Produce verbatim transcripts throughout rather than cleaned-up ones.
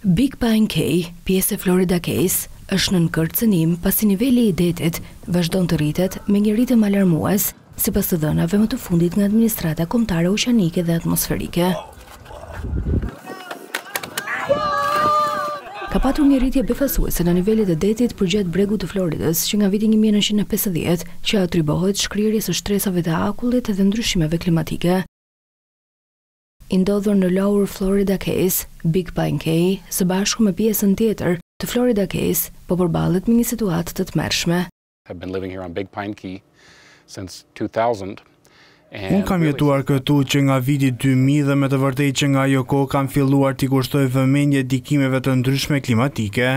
Big Pine Key, pjesë e Florida Keys, është nën kërcënim pasi niveli I detit vazhdon të rritet me një ritëm alarmues, sipas të dhënave më të fundit nga Administrata Kombëtare Oqeanike dhe Atmosferike. Ka patur një rritje befasuese në nivelet e detit përgjatë bregut të Floridës, që nga viti një mijë e nëntëqind e pesëdhjetë që atribuohet shkrirjes së shtresave të akullit dhe ndryshimeve klimatike. I ndodhur në Lower Florida Keys, Big Pine Key, së bashku me pjesën tjetër të Florida Keys, po përballet me një situatë të tmerrshme. I've been living here on Big Pine Key since two thousand. Unë kam jetuar këtu që nga viti two thousand dhe me të vërtetë që nga ajo kohë kam filluar t'i kushtoj vëmendje ndikimeve të ndryshme klimatike,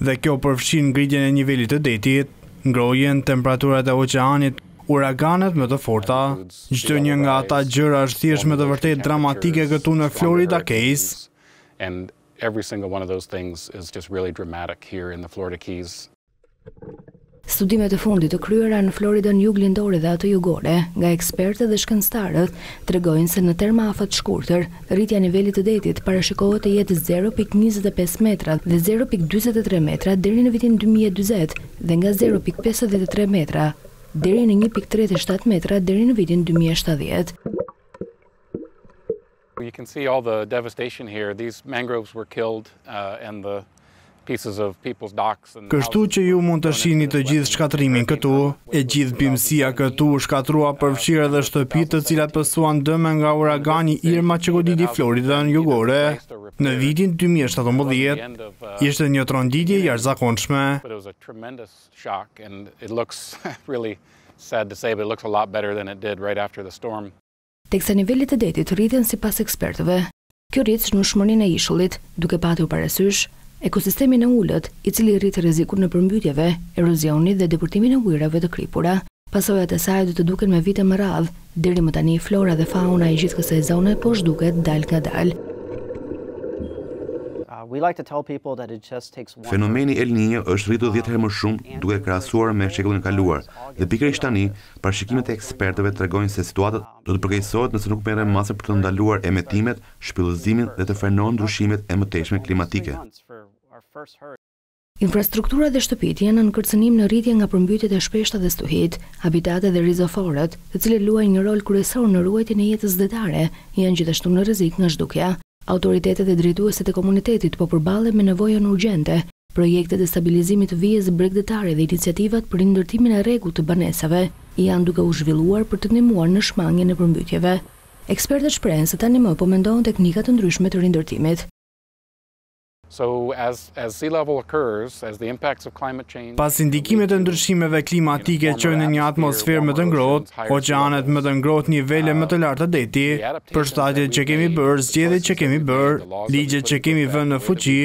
dhe kjo përfshin ngritjen e nivelit të detit, ngrohjen, temperaturat e oqeanit, uraganet me të forta, çdo një nga ata gjëra është thjesht me të vërtetë dramatike këtu në Florida Keys. And every single one of those things is just really dramatic here in the Florida Keys. Studimet e fundit të kryera në Floridën juglindore dhe ato jugore nga ekspertë dhe shkencëtarët tregojnë se në terma afat shkurtër, rritja e nivelit të detit parashikohet të jetë zero pikë njëzet e pesë metra dhe zero pikë njëzet e tre metra deri në vitin dy mijë e njëzet dhe nga zero pikë pesëdhjetë e tre metra deri në një pikë tridhjetë e shtatë metra deri në vitin dy mijë e shtatëdhjetë. You can see all the devastation here. These mangroves were killed uh, and the pieces of people's docks and Kështu që ju mund të shihni të gjithë shkatrimin këtu, e gjithë bimësia këtu u shkatrua përfshirë edhe shtëpitë të cilat pësuan dëme nga uragani Irma që goditi Floridën jugore. Në vitin dy mijë e shtatëmbëdhjetë, ishte një tronditje jashtëzakonshme. It was a tremendous shock and it looks really sad to say, but it looks a lot better than it did right after the storm. Teksa nivelet e detit rriten sipas ekspertëve, kjo rrit shënueshmërinë e ishullit, duke patur parasysh ekosistemin e ulët, I cili rrit rrezikun e përmbytjeve, erozionit dhe deportimin e ujërave të kripura. Pasojat e saj do të duken me vite më radh, deri më tani flora dhe fauna e gjithë kësaj zone po zhduket dal nga dal. Fenomeni El Niño është rritur dhjetë herë më shumë duke krahasuar me shekullin e kaluar, dhe pikërisht tani, parashikimet e ekspertëve tregojnë se situata do të përkeqësohet nëse nuk merren masa për të ndaluar emetimet, shpëllëzimin dhe të frenohen ndryshimet e mëtejshme klimatike. Infrastruktura dhe shtëpitë janë në kërcënim në rritje nga përmbytjet e shpeshta dhe stuhit, habitatet dhe rizoforët, të cilët luajnë një rol kryesor në ruajtjen e jetës detare, janë gjithashtu në rrezik nga zhdukja. Autoritetet e drejtuesit e komunitetit po përballen me nevojën urgjente, projektet e stabilizimit të vijës bregdetare dhe iniciativat për ndërtimin e rregullt të banesave janë duke u zhvilluar për të ndihmuar në shmangjen e përmbytjeve. Ekspertët shprehen se tani më po mendohen teknika të ndryshme të rindërtimit. So as as sea level occurs, as the impacts of climate change, pasi ndikimet e ndryshimeve klimatike çojnë në një atmosferë më të ngrohtë, oqeanet më të ngrohtë, nivele më të larta deti, përshtatjet që kemi bërë, zgjedhjet që kemi bërë, ligjet që kemi vënë në fuqi,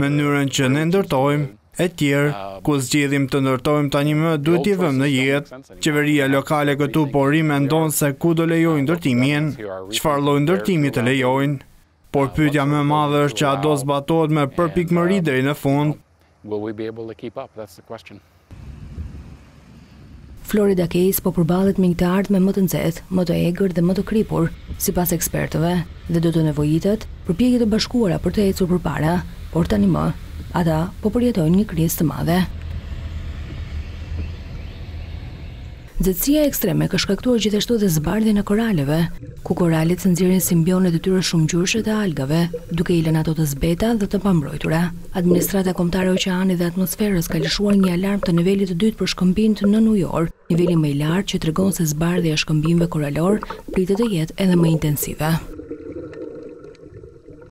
mënyrën që ne ndërtojmë, etj, ku zgjedhim të ndërtojmë tani më duhet t'i vëmë në jetë. Qeveria lokale këtu po rimendon se ku do lejojnë ndërtimin, çfarë lloj ndërtimi të lejojnë. Por pyetja më e madhe është që a do zbatohet me përpikmëri deri në fund? Will we be able to keep up? That's the question. Florida Keys po përballet me një ardhmë më të nxehtë, më të egër dhe më të kripur, sipas ekspertëve, dhe do të nevojitet përpjekje të bashkuara për të ecur përpara, por tani më ata po përjetojnë një krizë të madhe. Nxehtësia ekstreme ka shkaktuar gjithashtu dhe zbardhjen e koraleve, ku koralet nxjerrin simbionet e tyre shumëgjyrshe të algave, duke I lënë ato të zbeta dhe të pambrojtura. Administrata Kombëtare e Oqeanit dhe Atmosferës ka lëshuar një alarm të nivelit të dytë për shkëmbimet në New York, niveli më I lartë që tregon se zbardhja e shkëmbimeve koralor pritet të jetë edhe më intensive.